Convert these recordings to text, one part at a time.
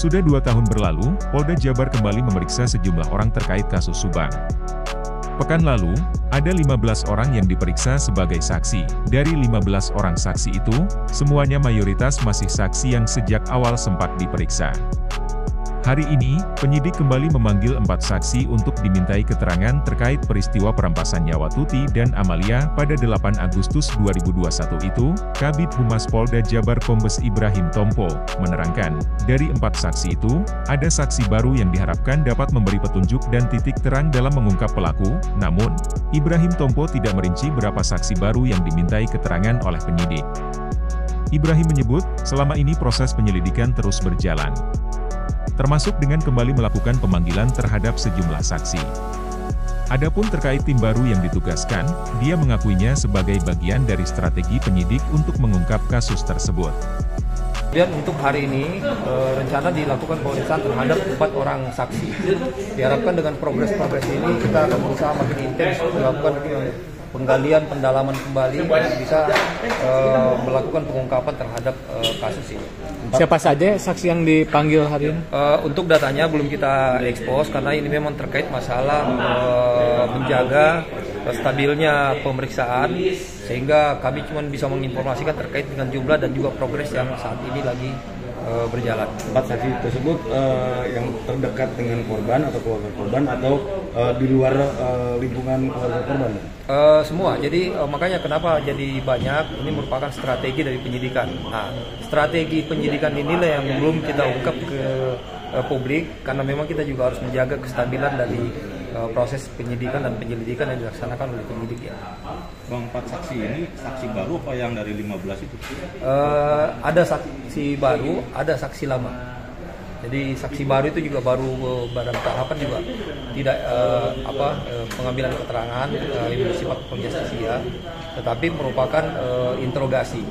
Sudah 2 tahun berlalu, Polda Jabar kembali memeriksa sejumlah orang terkait kasus Subang. Pekan lalu, ada 15 orang yang diperiksa sebagai saksi. Dari 15 orang saksi itu, semuanya mayoritas masih saksi yang sejak awal sempat diperiksa. Hari ini, penyidik kembali memanggil 4 saksi untuk dimintai keterangan terkait peristiwa perampasan nyawa Tuti dan Amalia pada 8 Agustus 2021 itu. Kabid Humas Polda Jabar Kombes Ibrahim Tompo menerangkan, dari 4 saksi itu, ada saksi baru yang diharapkan dapat memberi petunjuk dan titik terang dalam mengungkap pelaku. Namun, Ibrahim Tompo tidak merinci berapa saksi baru yang dimintai keterangan oleh penyidik. Ibrahim menyebut, selama ini proses penyelidikan terus berjalan, termasuk dengan kembali melakukan pemanggilan terhadap sejumlah saksi. Adapun terkait tim baru yang ditugaskan, dia mengakuinya sebagai bagian dari strategi penyidik untuk mengungkap kasus tersebut. Kemudian untuk hari ini, rencana dilakukan pemeriksaan terhadap 4 orang saksi. Diharapkan dengan progres ini, kita akan berusaha makin intens melakukan penggalian, pendalaman kembali, bisa melakukan pengungkapan terhadap kasus ini. Siapa saja saksi yang dipanggil hari ini? Untuk datanya belum kita ekspos, karena ini memang terkait masalah menjaga stabilnya pemeriksaan, sehingga kami cuma bisa menginformasikan terkait dengan jumlah dan juga progres yang saat ini lagi berjalan. 4 saksi tersebut yang terdekat dengan korban atau keluarga korban, atau di luar lingkungan keluarga korban? Semua. Jadi makanya kenapa jadi banyak, ini merupakan strategi dari penyidikan. Nah, strategi penyidikan inilah yang belum kita ungkap ke publik, karena memang kita juga harus menjaga kestabilan dari proses penyidikan dan penyelidikan yang dilaksanakan oleh penyidik, ya. Bang, 4 saksi ini saksi baru apa yang dari 15 itu? Ada saksi baru, ada saksi lama. Jadi saksi baru itu juga baru dalam tahapan juga tidak pengambilan keterangan yang bersifat konjustisia, tetapi merupakan interogasi.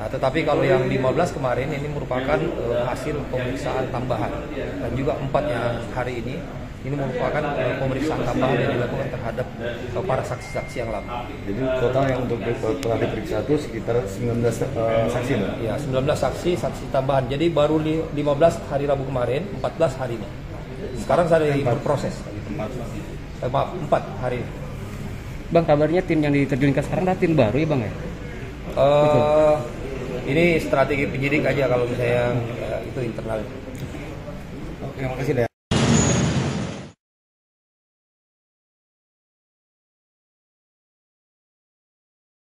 Nah, tetapi kalau yang 15 kemarin ini merupakan hasil pemeriksaan tambahan, dan juga 4 yang hari ini merupakan pemeriksaan tambahan yang dilakukan terhadap para saksi-saksi yang lama. Jadi total yang untuk telah diperiksa itu sekitar 19 saksi, ya? 19 saksi tambahan. Jadi baru 15 hari Rabu kemarin, 14 hari ini. Sekarang saya berproses. 4 hari ini. Bang, kabarnya tim yang diterjunkan sekarang adalah tim baru, ya Bang, ya? Ini strategi penyidik aja, kalau misalnya itu internal. Oke, makasih.